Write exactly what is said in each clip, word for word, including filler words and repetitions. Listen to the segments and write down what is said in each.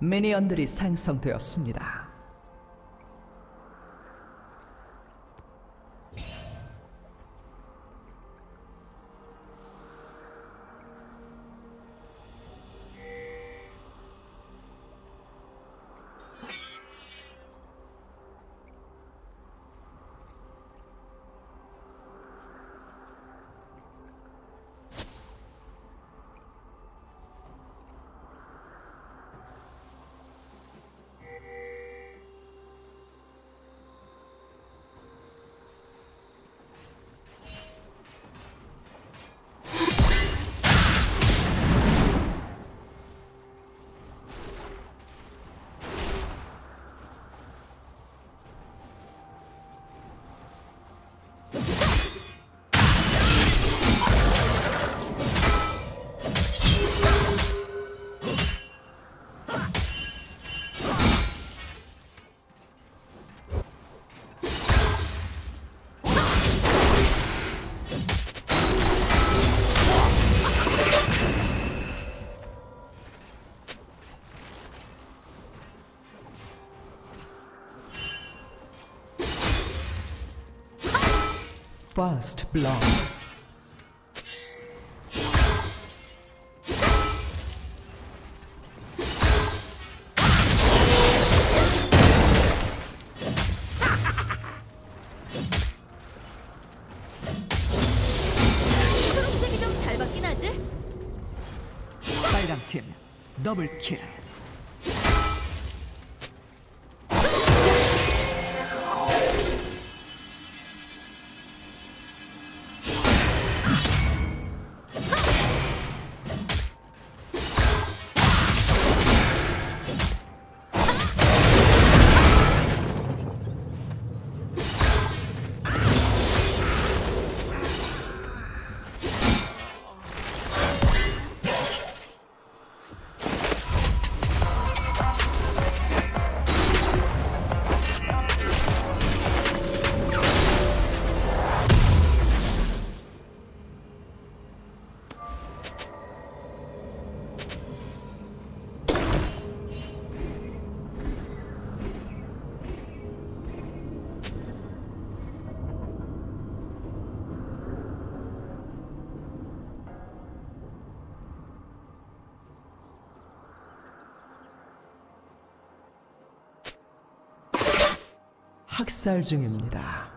미니언들이 생성되었습니다. First blood. 학살 중입니다.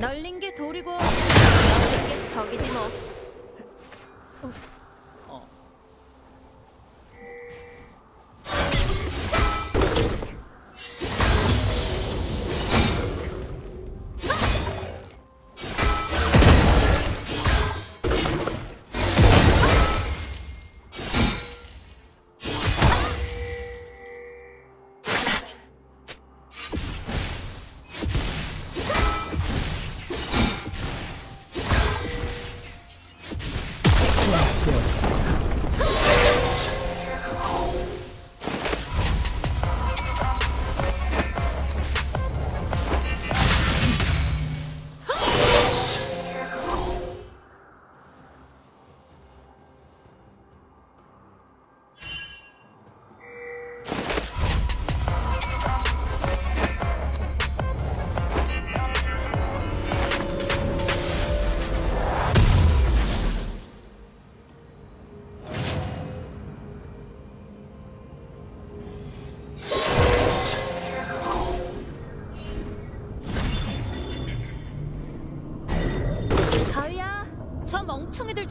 널린 게 돌이고 널린 게 적이지 뭐. 어.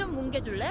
뭉개줄래?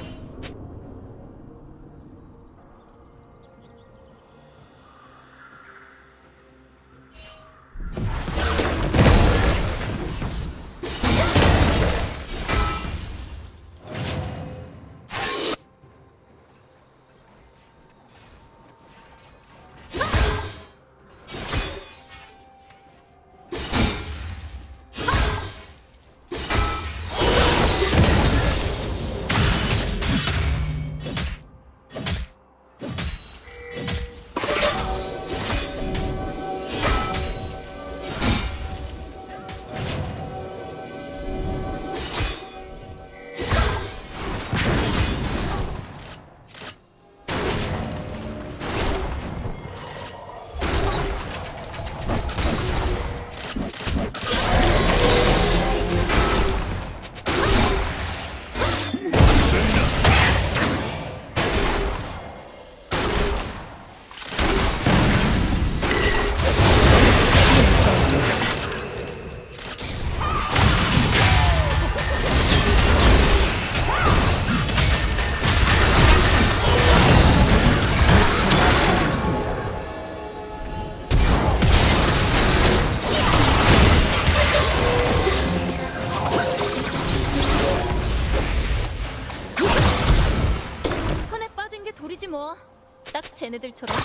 딱 쟤네들처럼.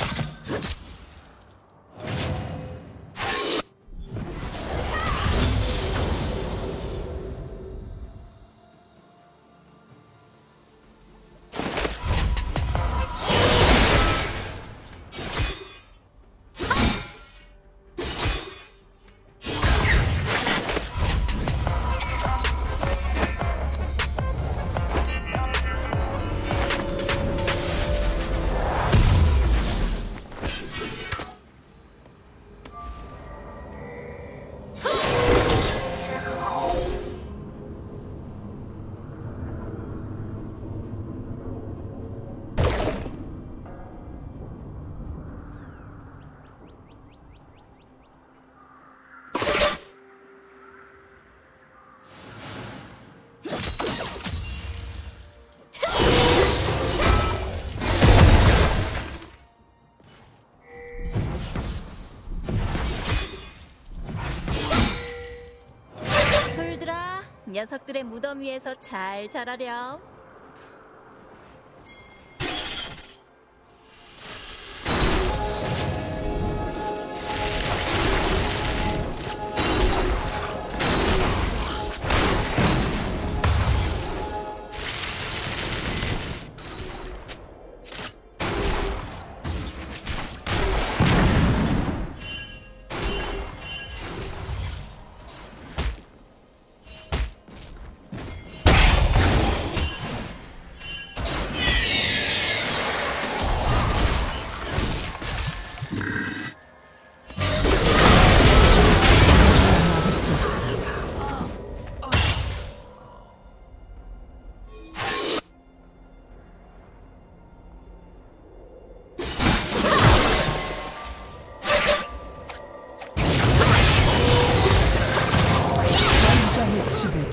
녀석들의 무덤 위에서 잘 자라렴.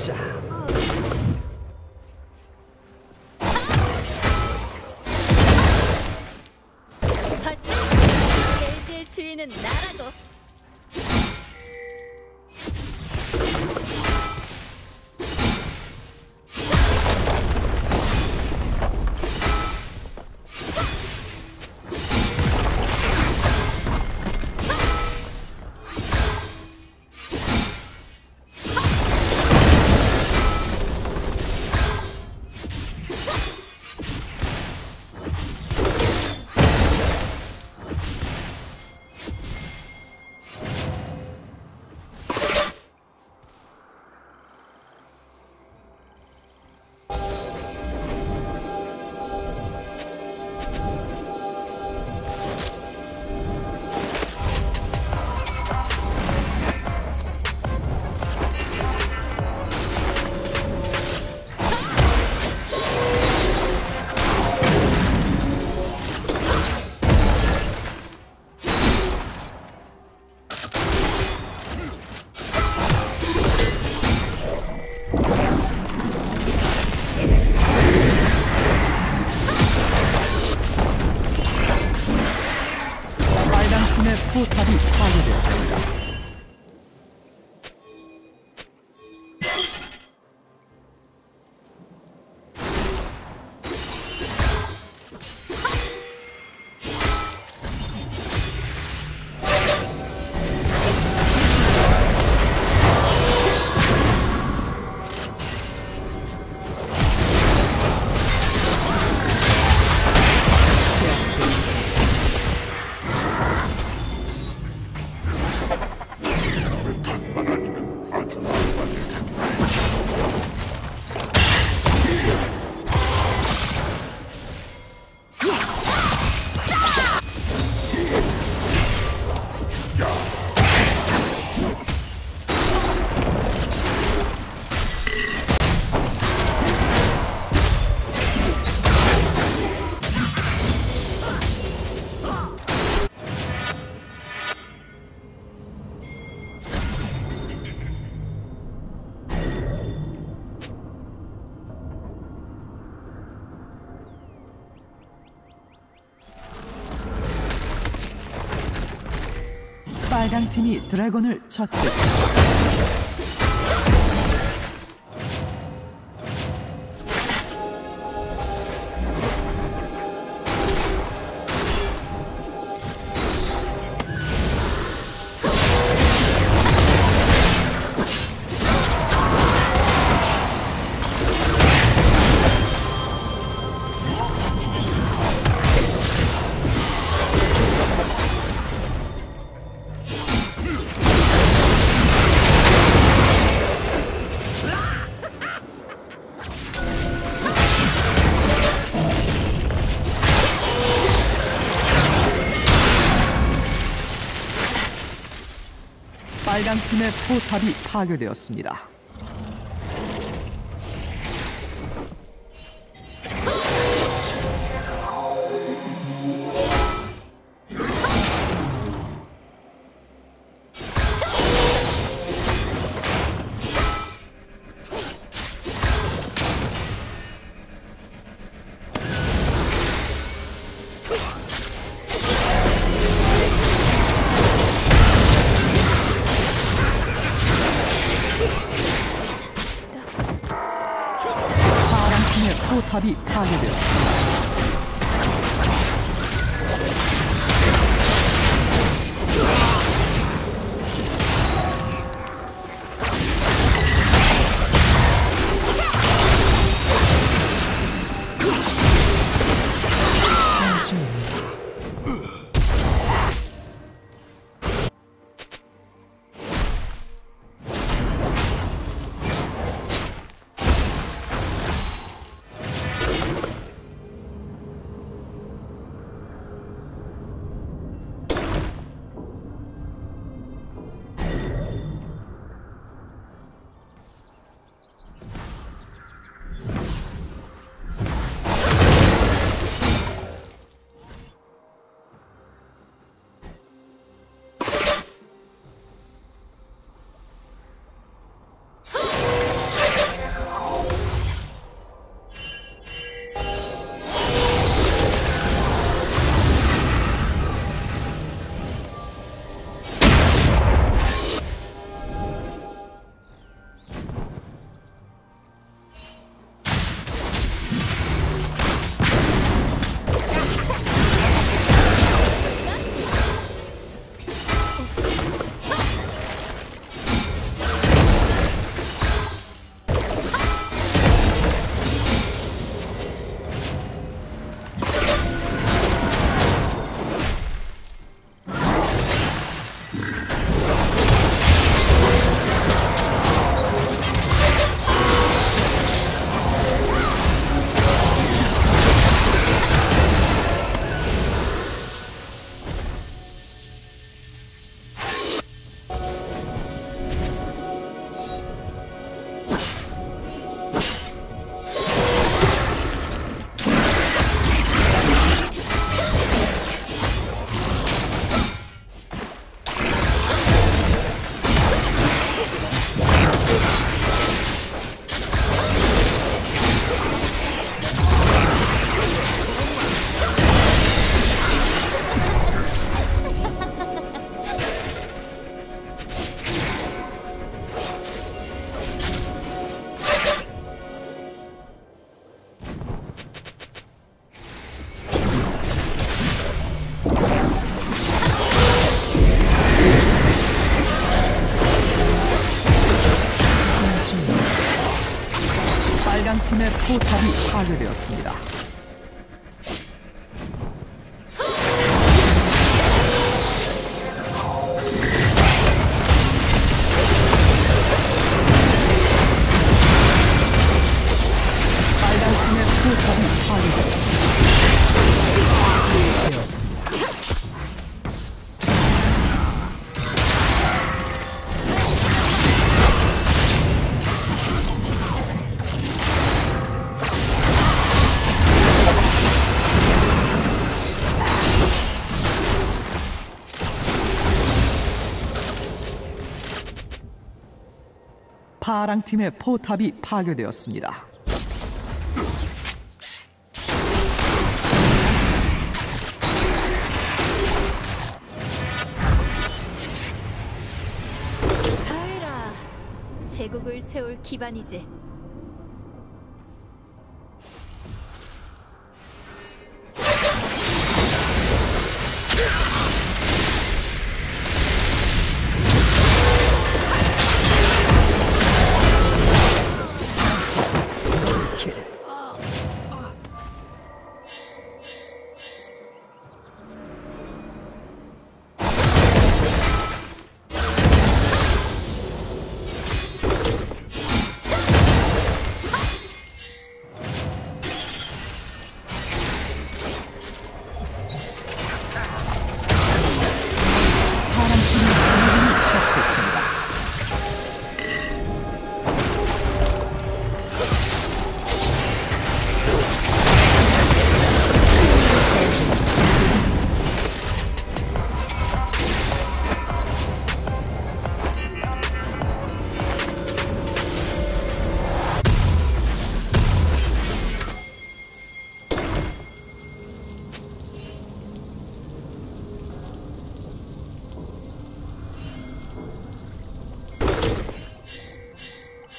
Shall. 주인은 나라고. 빨강 팀이 드래곤을 처치했습니다. 빨강 팀의 포탑이 파괴되었습니다. 포탑이 파괴되었습니다. 아군의 포탑이 파괴되었습니다. 파랑팀의 포탑이 파괴되었습니다. 가해라. 제국을 세울 기반이지.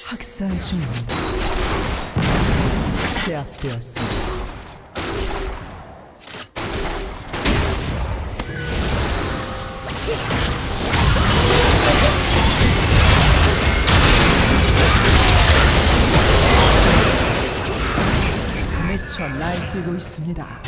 학살 중 제압되었습니다. 미쳐 날뛰고 있습니다.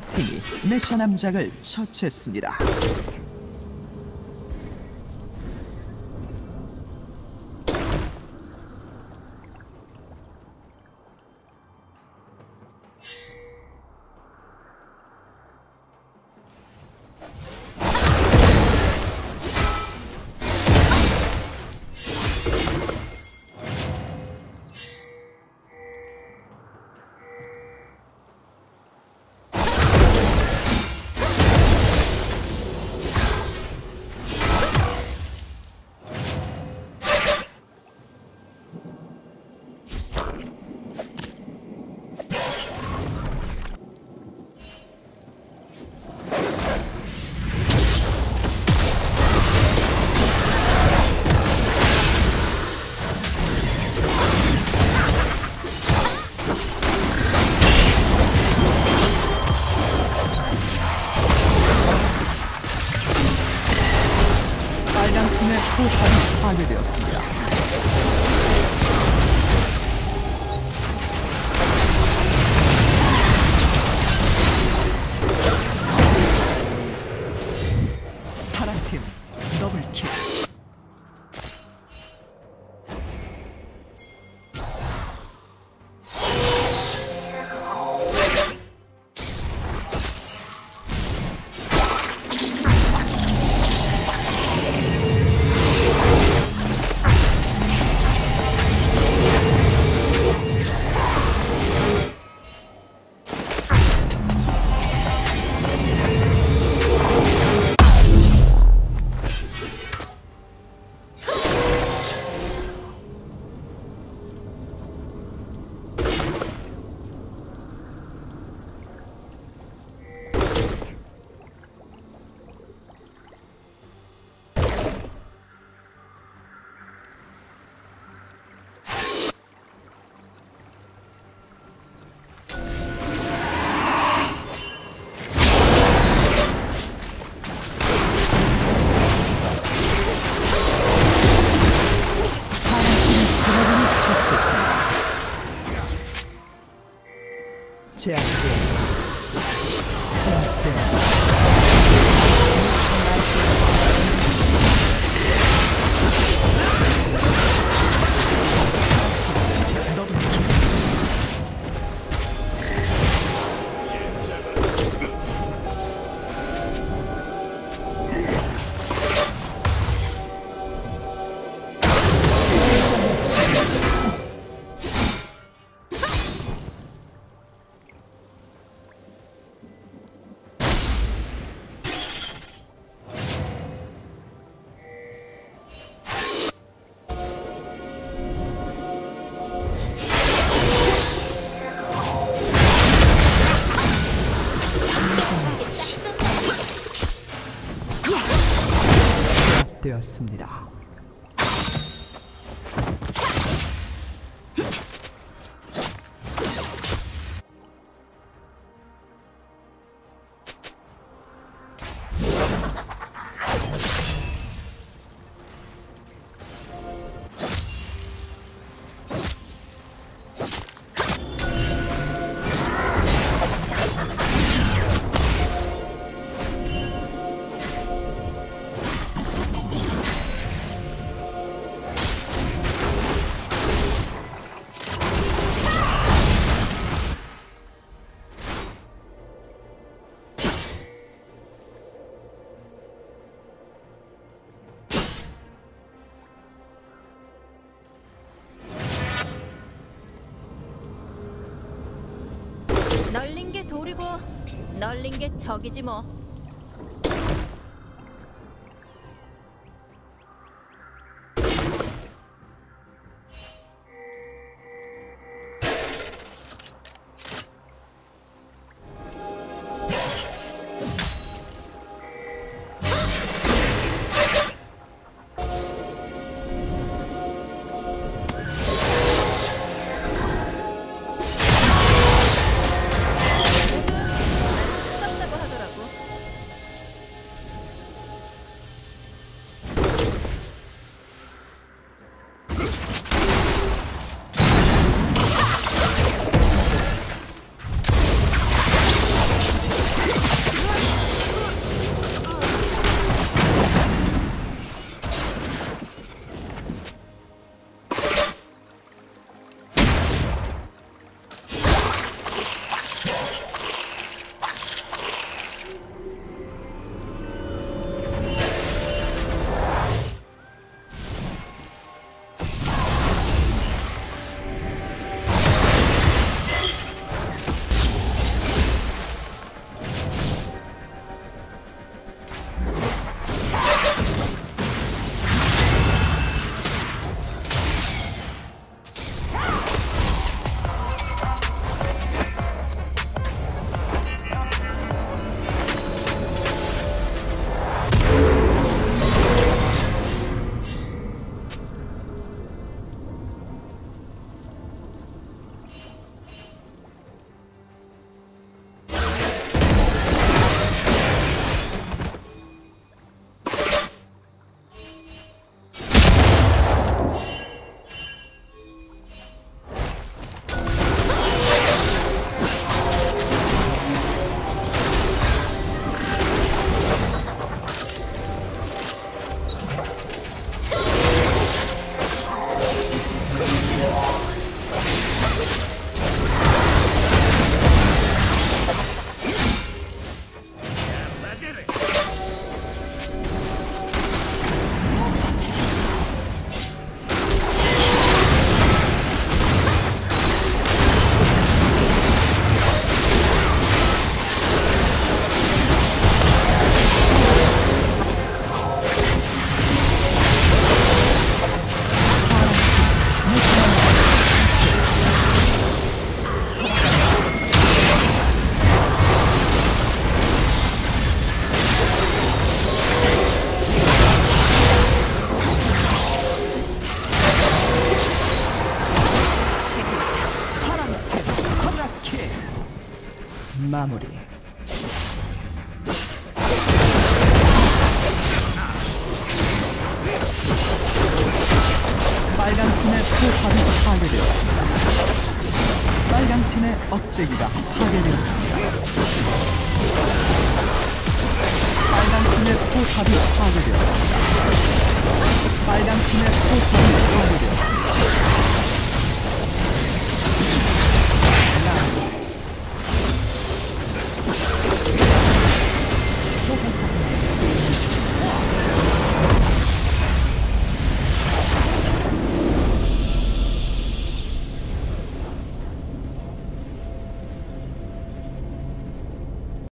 파랑팀이 메샤 남작을 처치했습니다. 빨간 팀의 포탑이 파괴되었습니다. 파란 팀 더블킬. 되었습니다. 널린 게 돌이고 널린 게 적이지 뭐. 마무리. 빨간 팀의 포탑이 파괴되었습니다. 빨간 팀의 억제기가 파괴되었습니다. 빨간 팀의 포탑이 파괴되었습니다. 빨간 팀의 포탑이 파괴되었습니다.